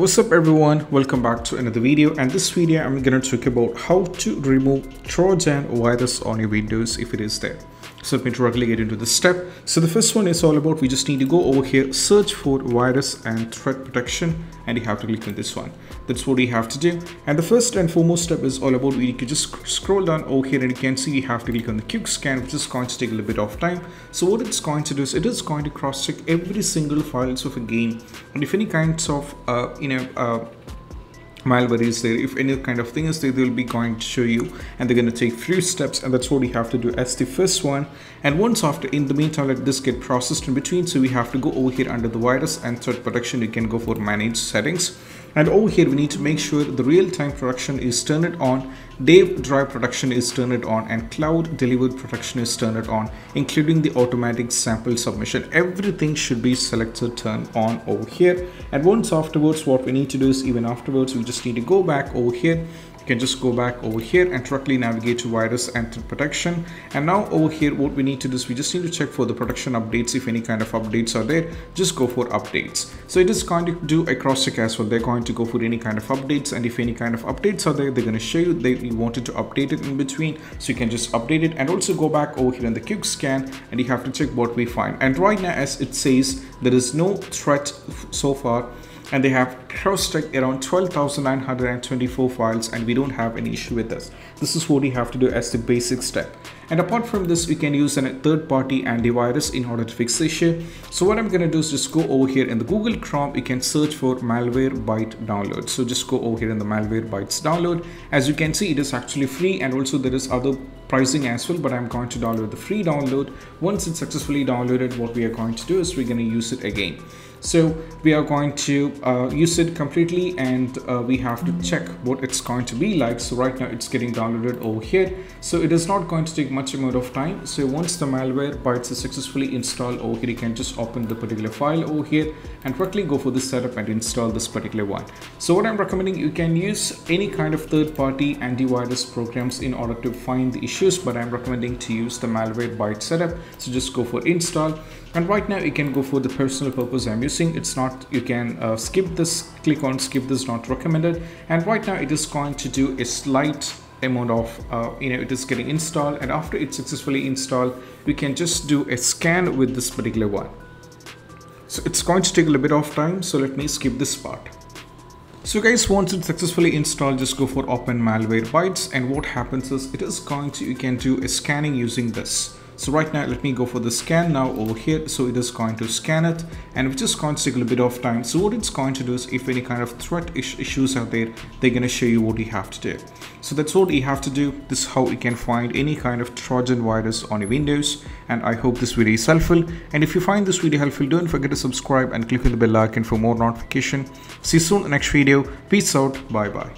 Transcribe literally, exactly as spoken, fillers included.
What's up everyone, welcome back to another video. And this video I'm gonna talk about how to remove Trojan virus on your Windows if it is there. So let me directly get into this step. So the first one is all about we just need to go over here, search for virus and threat protection, and you have to click on this one. That's what you have to do. And the first and foremost step is all about we need to just scroll down over here, and you can see you have to click on the quick scan, which is going to take a little bit of time. So what it's going to do is it is going to cross check every single files of a game, and if any kinds of uh, you know uh, malware is there, if any kind of thing is there, they'll be going to show you, and they're going to take few steps, and that's what we have to do as the first one. And once after, in the meantime, let this get processed in between. So we have to go over here under the virus and threat protection. You can go for manage settings, and over here we need to make sure the real-time protection is turned on, Dev drive protection is turned on, and cloud delivered protection is turned on, including the automatic sample submission. Everything should be selected, turned on over here. And once afterwards, what we need to do is, even afterwards, we just need to go back over here. You can just go back over here and directly navigate to virus and threat protection. And now over here, what we need to do is we just need to check for the protection updates. If any kind of updates are there, just go for updates. So it is going to do a cross check as well. They're going to go for any kind of updates, and if any kind of updates are there, they're going to show you that you wanted to update it in between. So you can just update it, and also go back over here in the quick scan, and you have to check what we find. And right now, as it says, there is no threat so far. And they have cross-checked around twelve thousand nine hundred twenty-four files, and we don't have any issue with this. This is what you have to do as the basic step. And apart from this, we can use a third-party antivirus in order to fix the issue. So what I'm going to do is just go over here in the Google Chrome. You can search for Malwarebytes download. So just go over here in the Malwarebytes download. As you can see, it is actually free, and also there is other pricing as well, but I'm going to download the free download. Once it's successfully downloaded, what we are going to do is we're going to use it again. So we are going to uh, use it completely, and uh, we have to check what it's going to be like. So right now it's getting downloaded over here. So it is not going to take much amount of time. So once the Malwarebytes is successfully installed over here, you can just open the particular file over here and quickly go for the setup and install this particular one. So what I'm recommending, you can use any kind of third-party antivirus programs in order to find the issues, but I'm recommending to use the Malwarebytes setup. So just go for install. And right now you can go for the personal purpose I'm using. It's not, you can uh, skip this, click on skip this, not recommended. And right now it is going to do a slight amount of, uh, you know, it is getting installed. And after it's successfully installed, we can just do a scan with this particular one. So it's going to take a little bit of time. So let me skip this part. So guys, once it's successfully installed, just go for open Malwarebytes. And what happens is it is going to, you can do a scanning using this. So right now, let me go for the scan now over here. So it is going to scan it, and we're just going to take a little bit of time. So what it's going to do is, if any kind of threat is issues are there, they're going to show you what you have to do. So that's what you have to do. This is how you can find any kind of Trojan virus on your Windows. And I hope this video is helpful. And if you find this video helpful, don't forget to subscribe and click on the bell icon for more notification. See you soon in the next video. Peace out. Bye bye.